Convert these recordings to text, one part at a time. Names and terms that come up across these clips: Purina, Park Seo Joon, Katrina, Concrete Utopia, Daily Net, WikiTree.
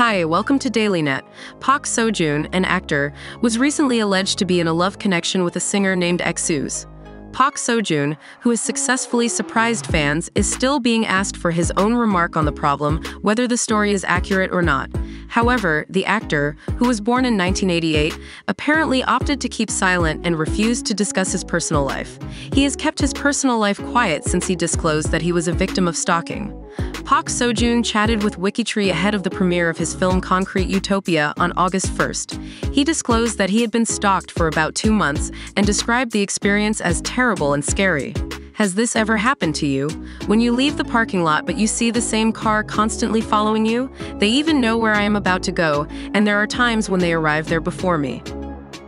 Hi, welcome to Daily Net. Park Seo Joon, an actor, was recently alleged to be in a love connection with a singer named Exuse. Park Seo Joon, who has successfully surprised fans, is still being asked for his own remark on the problem, whether the story is accurate or not. However, the actor, who was born in 1988, apparently opted to keep silent and refused to discuss his personal life. He has kept his personal life quiet since he disclosed that he was a victim of stalking. Park Seo Joon chatted with WikiTree ahead of the premiere of his film Concrete Utopia on August 1st. He disclosed that he had been stalked for about 2 months and described the experience as terrible and scary. Has this ever happened to you? When you leave the parking lot but you see the same car constantly following you? They even know where I am about to go, and there are times when they arrive there before me.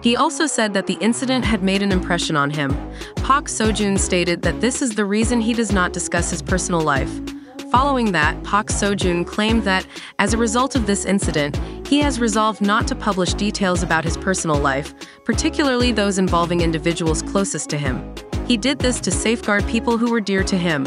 He also said that the incident had made an impression on him. Park Seo Joon stated that this is the reason he does not discuss his personal life. Following that, Park Seo Joon claimed that, as a result of this incident, he has resolved not to publish details about his personal life, particularly those involving individuals closest to him. He did this to safeguard people who were dear to him.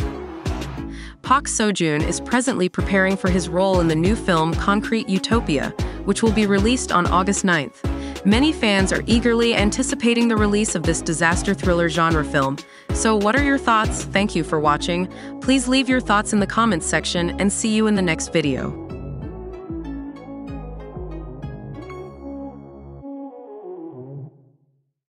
Park Seo Joon is presently preparing for his role in the new film Concrete Utopia, which will be released on August 9th. Many fans are eagerly anticipating the release of this disaster thriller genre film. So what are your thoughts? Thank you for watching. Please leave your thoughts in the comments section and see you in the next video.